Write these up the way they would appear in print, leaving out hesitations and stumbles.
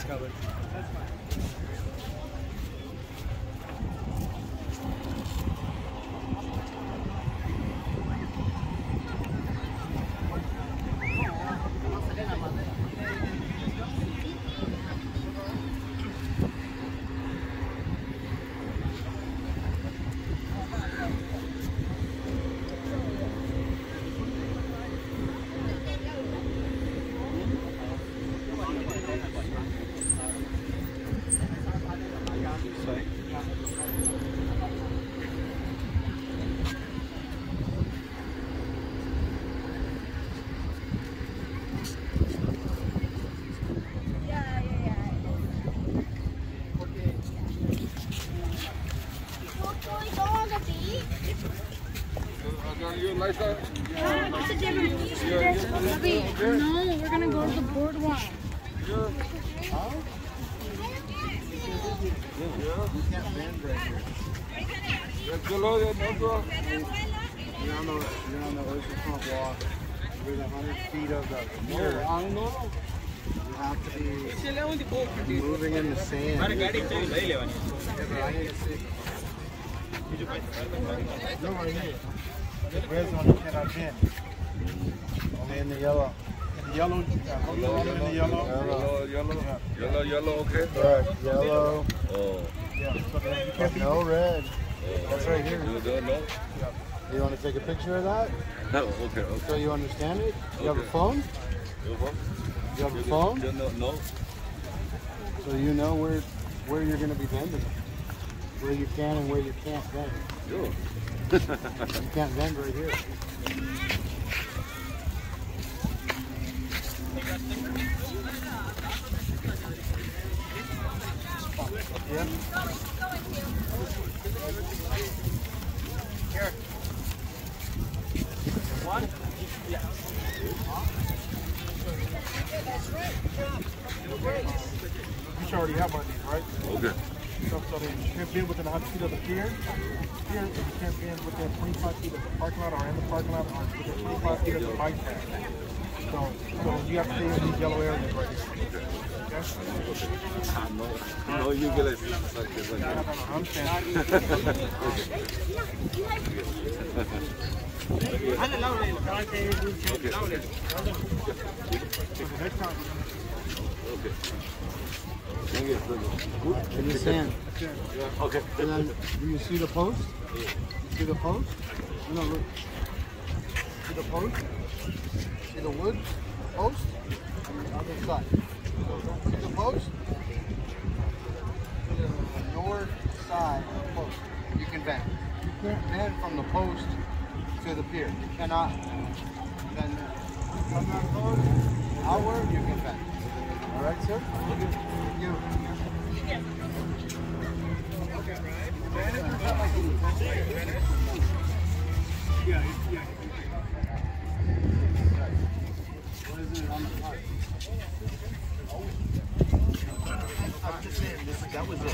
That's covered. That's fine. No, we're gonna go to the boardwalk. Huh? You're on the Ocean Front Walk. Within 100 feet of the mirror. You have to be moving in the sand. No, right here. The red one you cannot bend. Only in the yellow. In the yellow, yellow, okay. Right, yellow. Oh. Yeah. So no red. That's right here. You want to take a picture of that? No, okay. So you understand it? You have a phone? You have a phone? No. So you know where you're going to be bending. Where you can and where you can't bend. Sure. You can't bend right here. Here. One? Yeah. That's right. You should already have one of these, right? Okay. So they can't be within 100 feet of the pier. Pier, they can't be within 25 feet of the parking lot or in the parking lot or within 25 feet of the bike path. So you have to stay in these yellow areas right here. Okay? No, you get it. I'm standing. Okay. In the sand. Okay. And then, do you see the post? See the post? No, look. See the post? See the wood? Post? On the other side. See the post? See the north side of the post. You can bend. You can't bend from the post to the pier. You cannot bend from that post outward, you can bend. All right, sir. You. Okay, right. Yeah. What is it on the card? I'm just saying, that was it.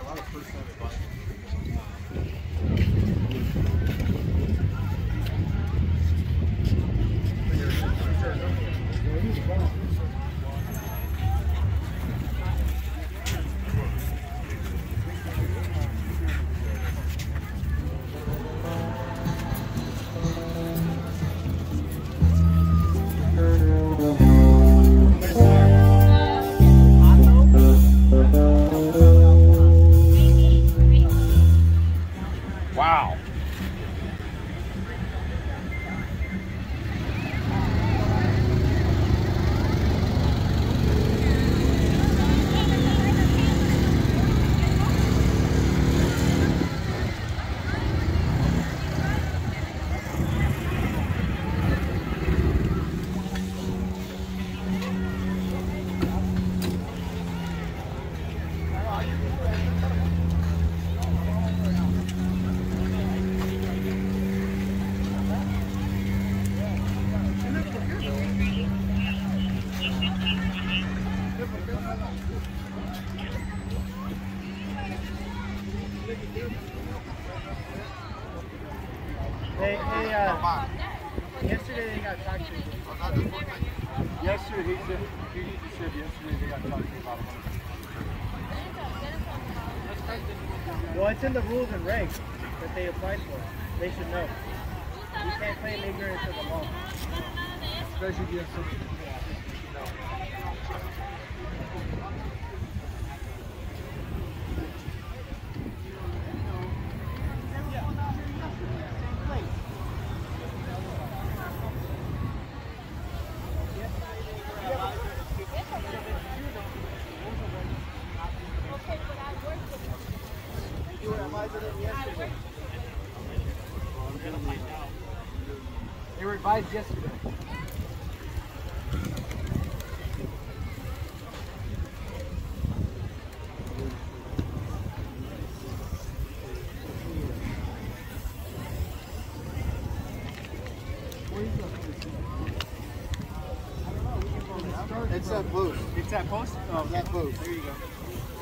A lot of first-time advice. Wow. Yesterday they got taxes. next year, he needs to serve yesterday. They got to talk to me about it. Well, it's in the rules and regs that they applied for. They should know. You can't play in ignorance of the law. Especially if you have something to do. They revised yesterday. It's that post. It's that post? Oh, that post. There you go.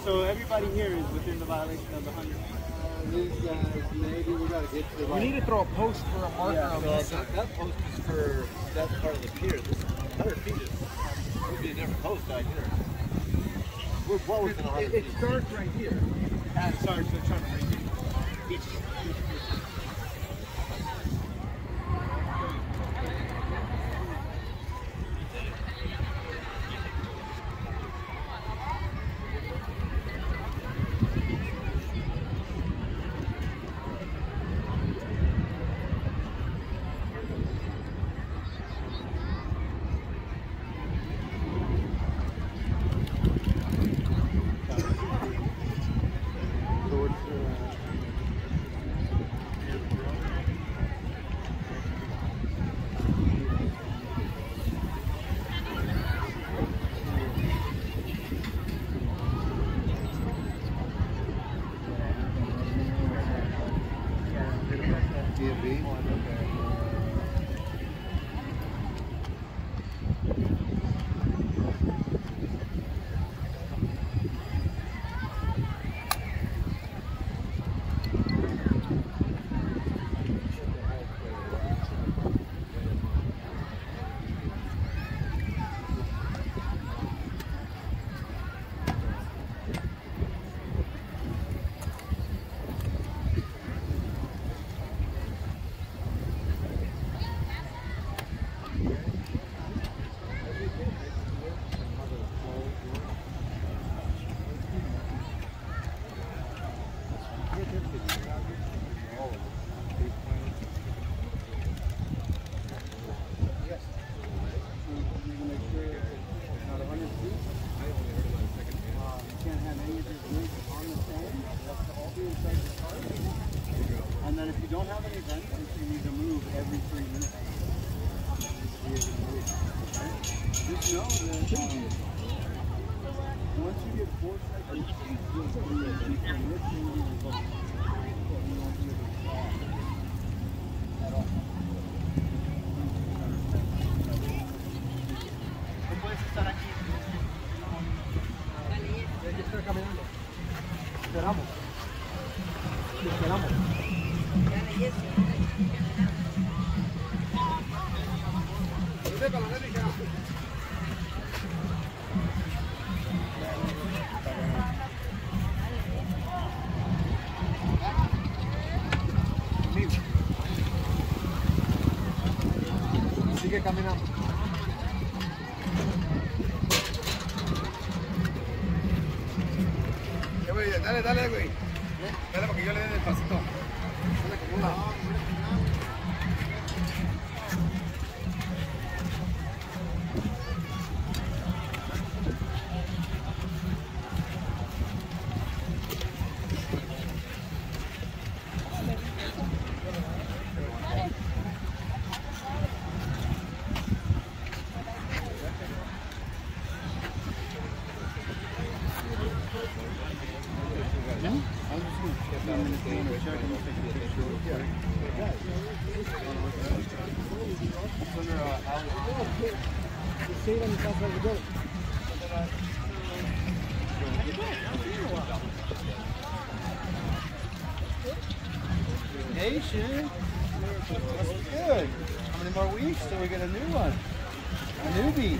So everybody here is within the violation of the 100. Maybe we gotta get to the right. We need to throw a post for a marker on this. That post is for that part of the pier. This 100 feet is would be a different post out here. We're well within 100 feet. It starts right here. That starts the trunk right here. Each. Sigue caminando. Dale, dale, güey. Dale para que yo le dé el pasito. Dale como una. Nation. That's good. How many more weeks till we get a new one? A newbie.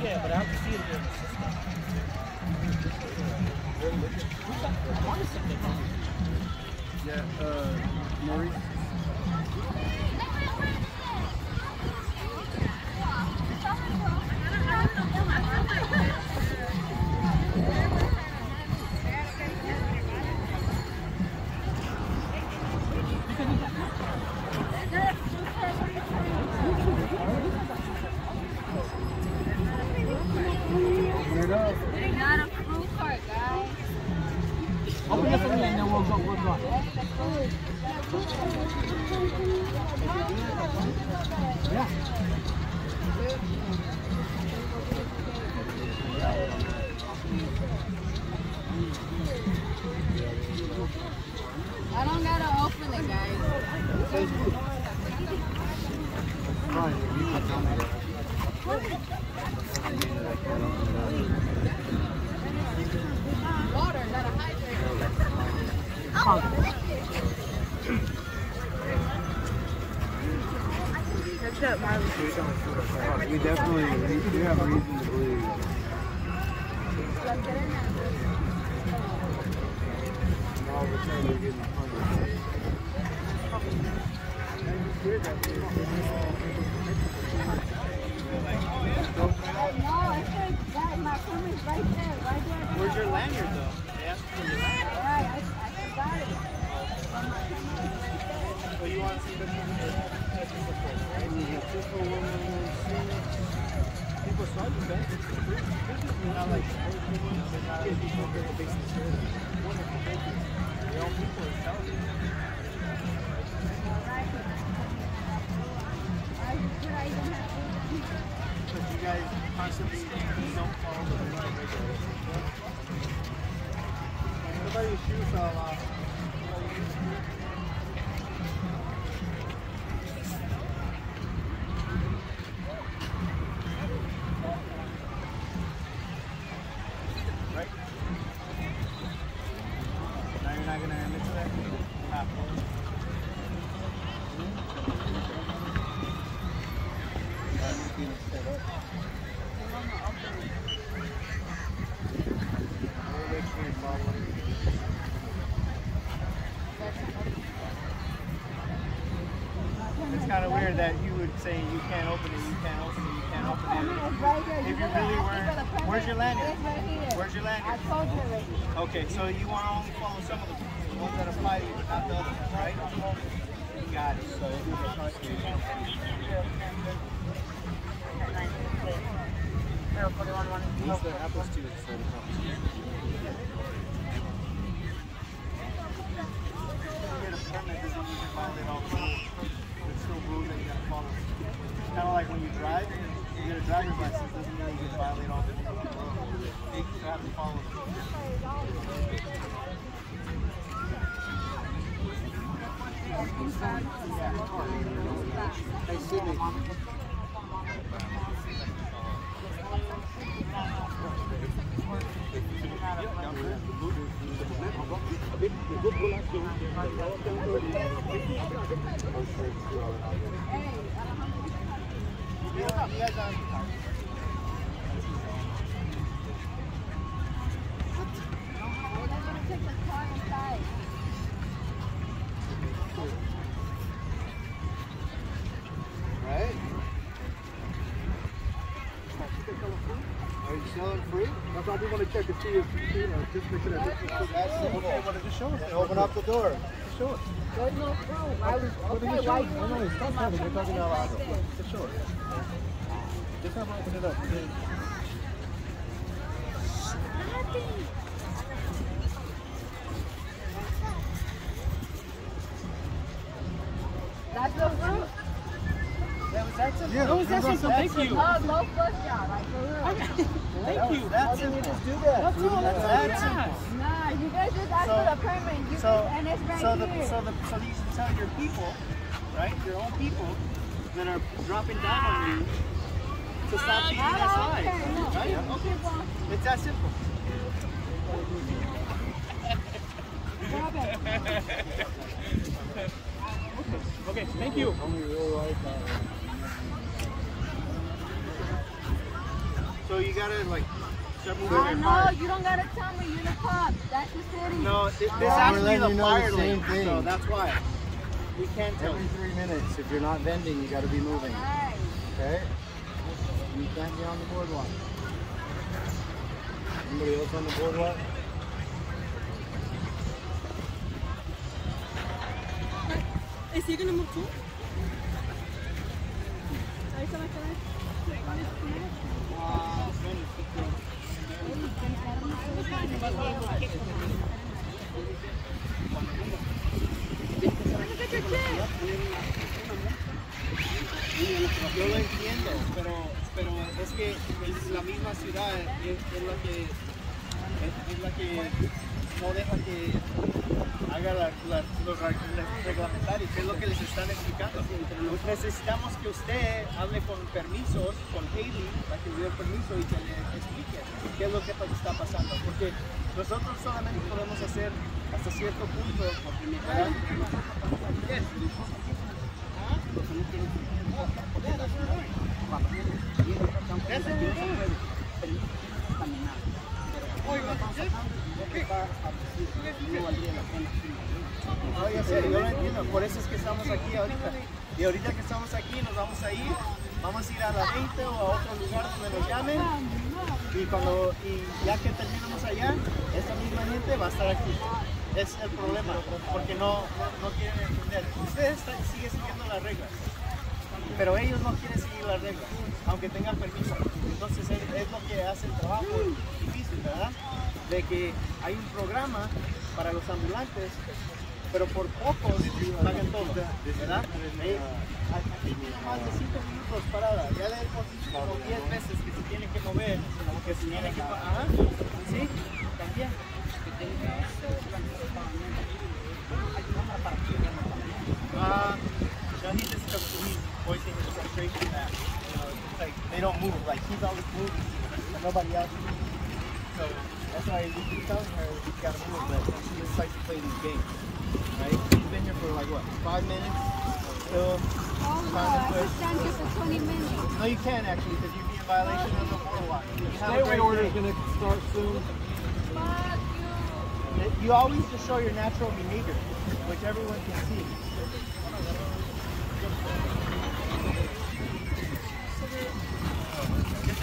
Yeah, but I have to see it again. Yeah, Maurice. Open it for me and then we'll go. Yeah. I don't gotta open it, guys. Water, not a hydrant. We definitely do have reason to believe. All of a sudden we're getting hungry. No, I said that my comment's right there. Where's your lanyard though? Yeah. You want to see the you guys constantly don't follow the right regulations. Everybody's shoes fell off. It's kind of weird that you would say you can't open it, you can't open it. Right here. If you really weren't, where's your lanyard? Where's your lanyard? I told you already. Okay, so you want to only follow some of the ones that apply to you, not the other ones, right? You got it. So it's the apples too. Kind of like when you drive, you get a driver's license, doesn't mean you can violate all the rules. You have to follow them. You guys are right? Are you selling free? That's why we want to check to see if you know, just make sure that just show us. Open up the door. Just show us. There's no proof. I was we're talking about loud. Just show us. Just have to open it up. Nothing. That's no proof. Thank you. No first job, like for real. Thank you. That's simple. That's simple. Nah, you guys just asked for the permit. So you should tell your people, right? Your own people that are dropping down on you to stop being that size. Right? It's that simple. Thank you. So you gotta like. I know, you don't gotta tell me, you're the cop. That's the city. No, this actually is a fire lane, so that's why. We can't tell. Every 3 minutes, if you're not vending, you gotta be moving. Right. Okay? You can't be on the boardwalk. Anybody else on the boardwalk? Is he gonna move too? Yo lo entiendo, pero es que es la misma ciudad es la que no deja que haga los reglamentarios, que es lo que les están explicando. Necesitamos que usted hable con permisos, con Hailey, para que le dé permiso y que le explique qué es lo que está pasando. Porque nosotros solamente podemos hacer hasta cierto punto. Yo lo entiendo, por eso es que estamos aquí ahorita. Y ahorita que estamos aquí nos vamos a ir, a la 20 o a otro lugar donde nos llamen. Y ya que terminamos allá, esta misma gente va a estar aquí. Es el problema, porque no quieren entender. Ustedes siguen siguiendo las reglas, pero ellos no quieren seguir las reglas, aunque tengan permiso. Entonces es lo que hace el trabajo difícil, ¿verdad? De que hay un programa para los ambulantes, pero por pocos pagan todo, ¿verdad? Aquí tiene más de 5 minutos parada, ya le hemos dicho como 10 veces que se tiene que mover, que se tiene que pagar. ¿Sí? También. I need this because he's voicing his frustration that they don't move. Like he's always moving, and nobody else moves. So that's why we keep telling her we gotta move, but she just likes to play these games, right? She's been here for like what, 5 minutes? Still. Oh no, I can stand here for 20 minutes. No, you can't actually, because you'd be in violation of the boardwalk. Stayway order is gonna start soon. Fuck you. You always just show your natural behavior, which everyone can see. So it's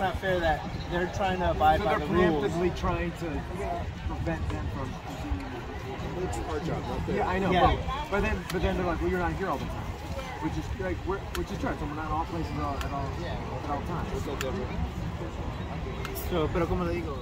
not fair that they're trying to abide by the rules. They're preemptively trying to prevent them from continuing. It's our job, right? Yeah, I know. Yeah. But then they're like, well, you're not here all the time. which is like which is church. I mean, not all places at all times. It's so different. So, pero como le digo.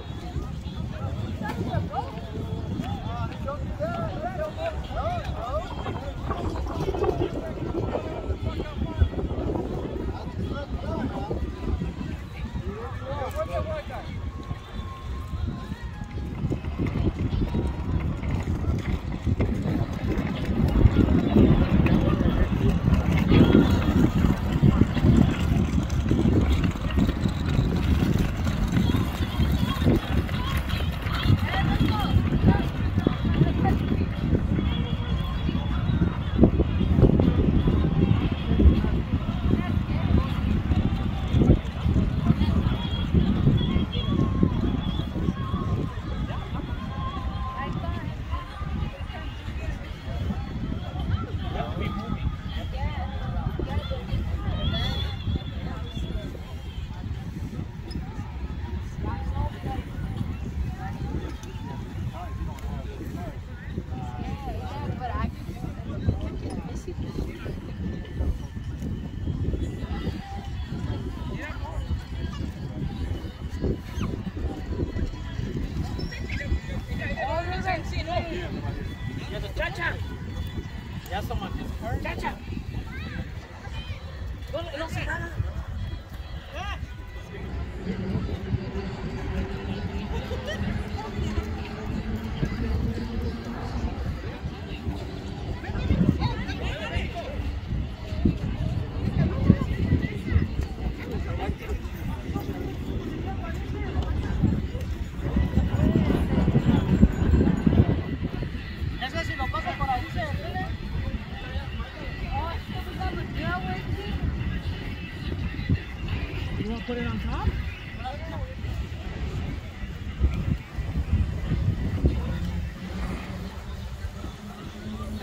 Put it on top? I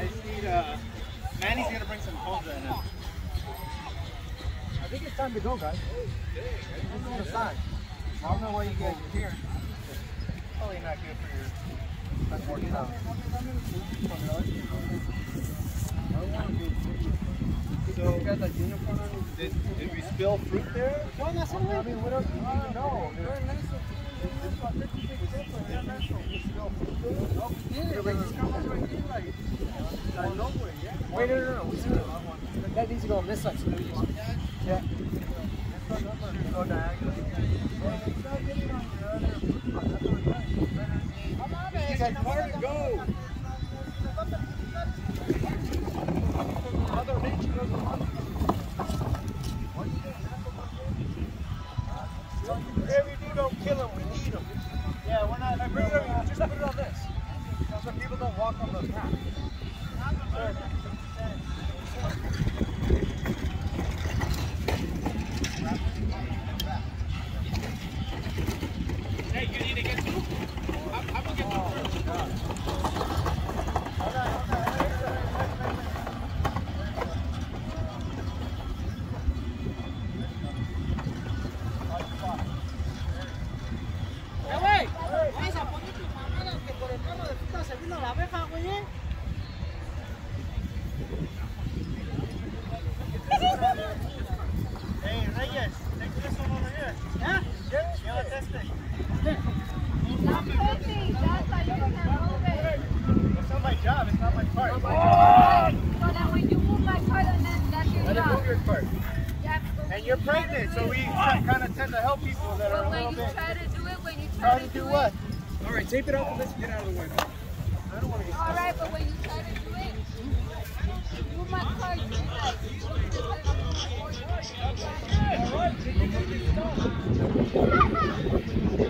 just need Manny's gonna bring some cold right now. I think it's time to go, guys. Let's go outside. I don't know why you guys are here. It's probably not good for your health. So, you got that uniform on? Did we spill fruit there? Well, that's what I mean, we don't even know. We're in Minnesota. It's about 56 cents on international. We spilled fruit. No, we did it. Like, this comes right here, like, nowhere, yeah? Wait, no. We spilled it. That needs to go on this side. So we just, yeah. Go diagonally. It's not getting on the other. Come on, man. You guys, where to go? Mother Nature doesn't want to. Whatever you do, don't kill them. We need them. Yeah, we're not. Just put it on this. So people don't walk on the path. Hey, you need to get through? I'm going to get through first. Tape it off and let's get out of the way. I don't want to get all right, but when you try to do it, move my car, you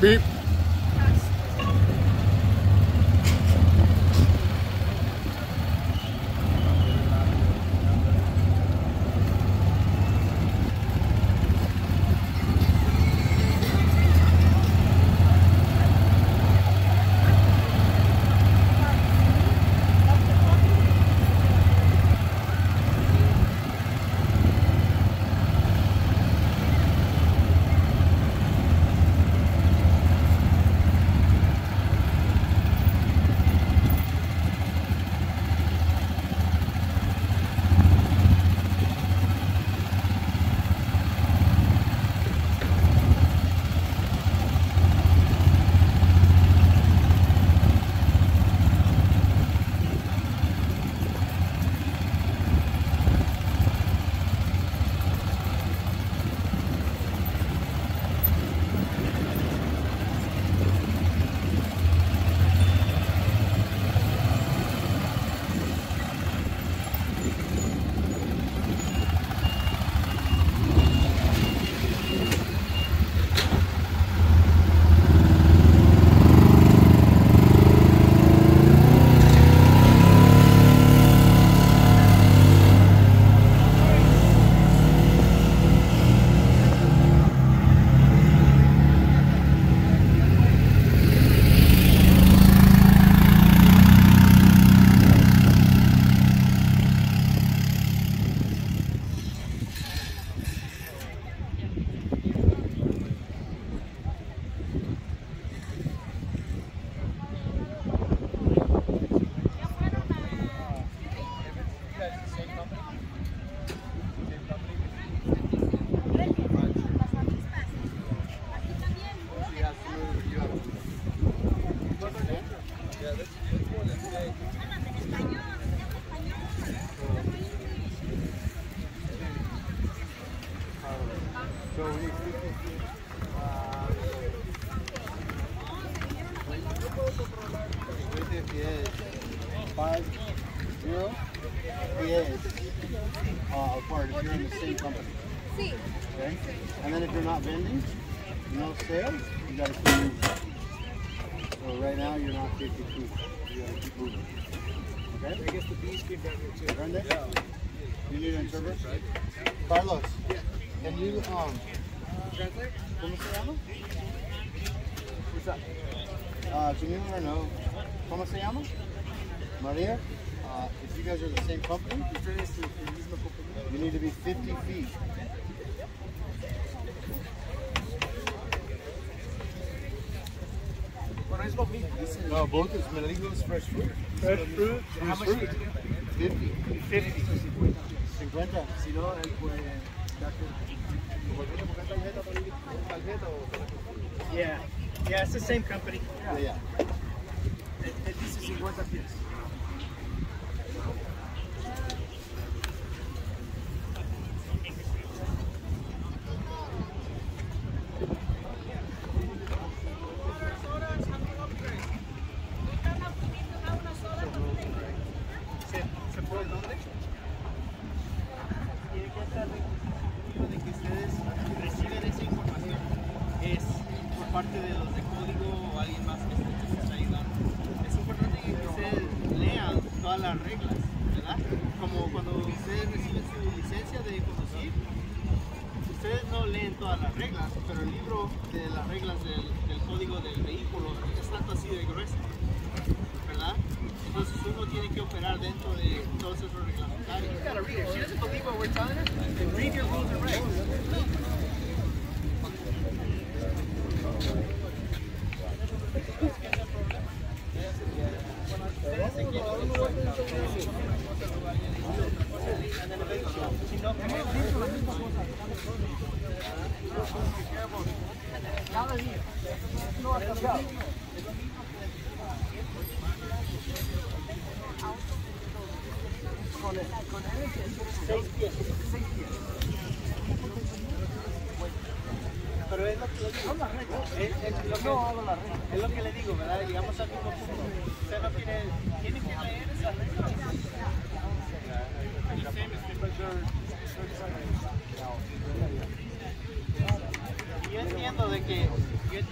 beep. Both is meligos, fresh fruit. Fresh fruit? How much fruit? 50. 50. 50. Si no, él puede... Yeah. Yeah, it's the same company. Yeah. Yeah. And this is 50 pies.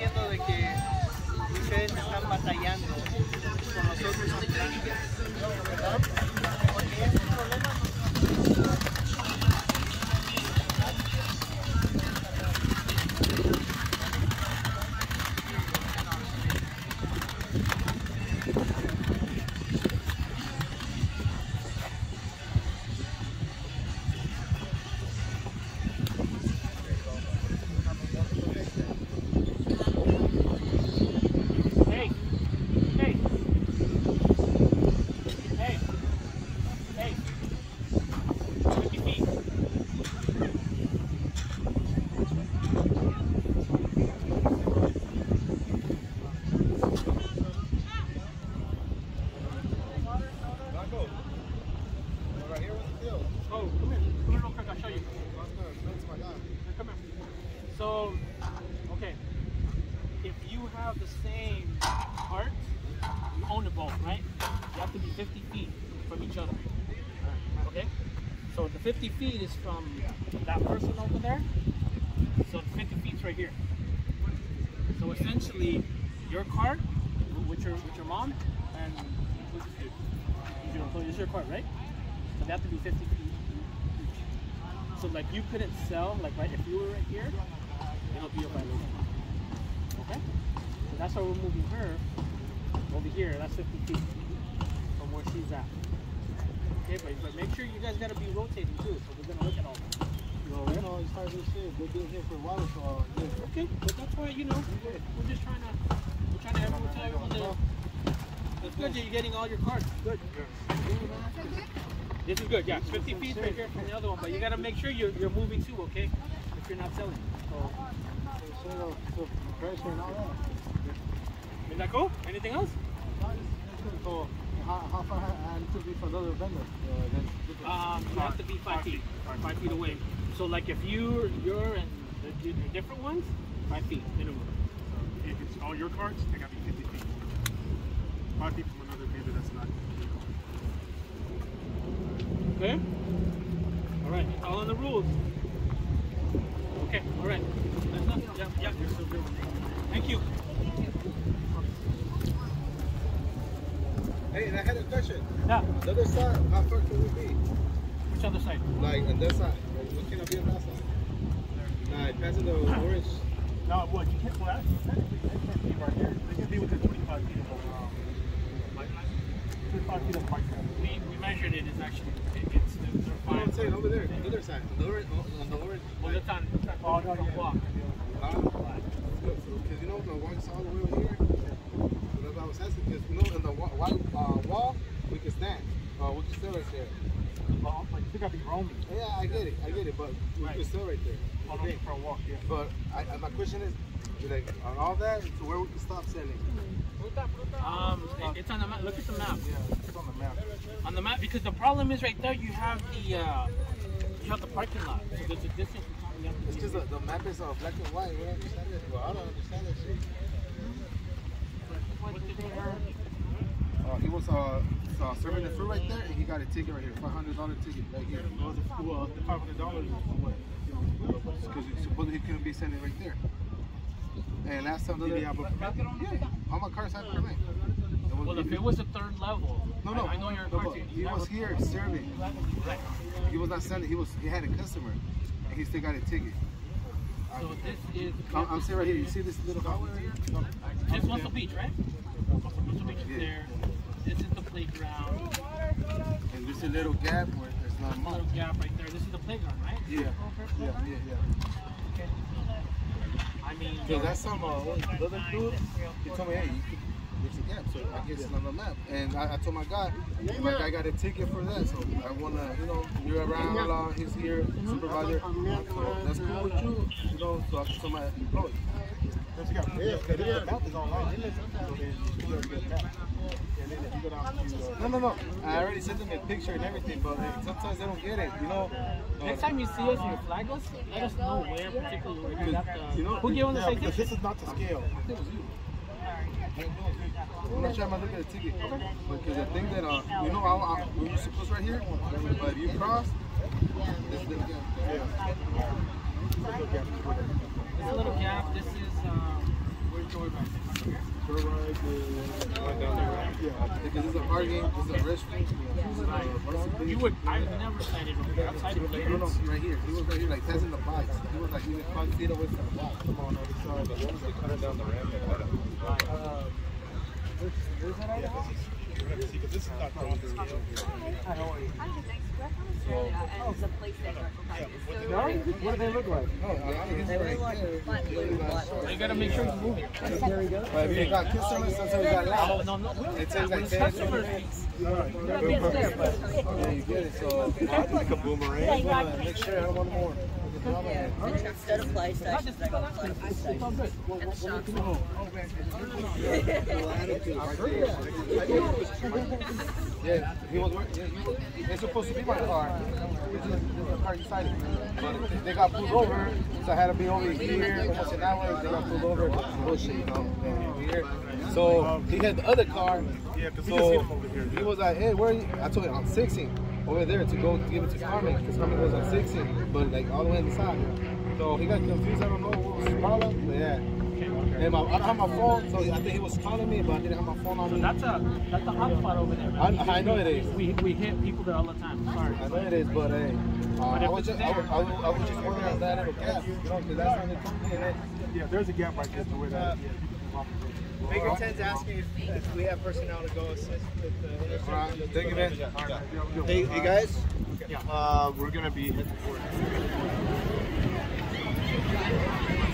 entiendo de que ustedes están batallando con nosotros, ¿verdad? Porque es un problema. The 50 feet is from that person over there, so the 50 feet's right here. So essentially, your cart with your mom and with this dude. So it's your cart, right? So they have to be 50 feet each. So like you couldn't sell, like right if you were right here, it'll be a violation. Okay? So that's why we're moving her over here. That's 50 feet from where she's at. Okay, but make sure you guys gotta be rotating too, so we're gonna look at all that. You know, it's hard to say. We've been here for a while, so yeah. Okay, but that's why, you know, we're just trying to, tell everyone that. That's good that you're getting all your cards. Good. This is good, yeah. 50 feet right here from the other one, but you gotta make sure you're moving too, okay? If you're not selling. So price right now. Is that cool? Anything else? How far I have to be for the other vendor? You have to be 5 feet. 5 feet away. So like if you're and the different ones, 5 feet minimum. So if it's all your carts, they gotta be 50 feet. 5 feet from another vendor that's not your cart. Okay? Alright, it's all in the rules. Okay, alright. That's nothing. Yeah, you're so good. Thank you. Hey, and I had a question. Yeah. The other side, how far can we be? Which other side? Like, on that side. What can I be on that side? Nah, passing the orange. No, what? You can't, well, actually, they can't be right here. They can be within 25 feet of the bike line. 25 feet of the bike line. We measured it, it's actually, it's the fine. I'm saying over there, on the other side. On the orange. Well, that's on the walk. Oh, no, yeah. Walk. That's good. Because you know, the walk's all the way over here. I was asking because you know in the wall we can stand. We can still right there. Well, like you gotta be roaming. Yeah, I get it, but we can still right there. Well, okay, for a walk, yeah. But my question is, like on all that, to where we can stop selling? It's on the map. Look at the map. Yeah, it's on the map. On the map, because the problem is right there. You have the parking lot. So there's a distance. It's because the map is black and white. We don't understand it. Well, I don't understand that shit. He was serving the fruit right there, and he got a ticket right here, $500 ticket right here. Well, the $500 is what? Because supposedly he couldn't be sending right there. And last time did he have a permit? Yeah. All my cars have a permit. Well, if it was the third level, no. I know your car. He was here serving. He was not sending. He had a customer, and he still got a ticket. So this is. I'm sitting right here. You see this little hallway right here? This one's the beach, right? Muscle Beach is there. This is the playground. And this is a little gap where there's not much. Little gap right there. This is the playground, right? Yeah. Yeah. Okay. I mean. So that's some other dude. He told me, hey, there's a gap, so I guess it's on the map. And I told my guy, like I got a ticket for that, so I wanna, you know, you're around. He's here, supervisor. So that's cool with you, you know. So I told my employee. No. I already sent them a picture and everything, but sometimes they don't get it, you know. Next time you see us and you flag us, let us know where particularly we're going to. You know, who gave them the ticket? Because this is not to scale. I think it was you. I'm not sure I'm going to look at the ticket. Because I think that, you know, we were supposed right here, but if you cross, this little gap. Yeah. This little gap, this is Yeah, because this is a hard game. This is a rush game. You would. I've never played it over here. I've played it. No, right here. He was right here, like testing the box. He was like even 5 feet away from the box. Come on, over the side. They cut it down the ramp. There's an idea. Because this is not drawn this much. I'm just thanks for and it's a place that recognizes. What do they look like? They look like flat blue. You gotta make sure it's moving. There we go. But if you got customers, sometimes you got loud. No. It takes like 10 minutes. Yeah, you get it. So I'd like a boomerang. Make sure I don't want more. Yeah, instead of play stations, I got play stations. And the shots. Yeah, he was working. They're supposed to be my car. It's a car decided. But they got pulled over, so I had to be over here almost an hour. They got pulled over. Bullshit, you know. Here. So he had the other car. Yeah, because he was like, hey, where are you? I told him, I'm 16. Over there to go give it to Carmen, because Carmen was on 16, but like all the way on the side. So he got confused, I don't know what was the problem, but yeah. And I don't have my phone, so I think he was calling me, but I didn't have my phone on me. So that's a hot spot over there, man. I know it is. We hit people there all the time, I'm sorry. I know it is, but hey. I was just wondering if that had a gap, you know, because that's when it comes in. Yeah, there's a gap right there to where that. Baker 10's asking if we have personnel to go assist with the intersection. Thank you, man. Hey, guys. We're going to be heading for it.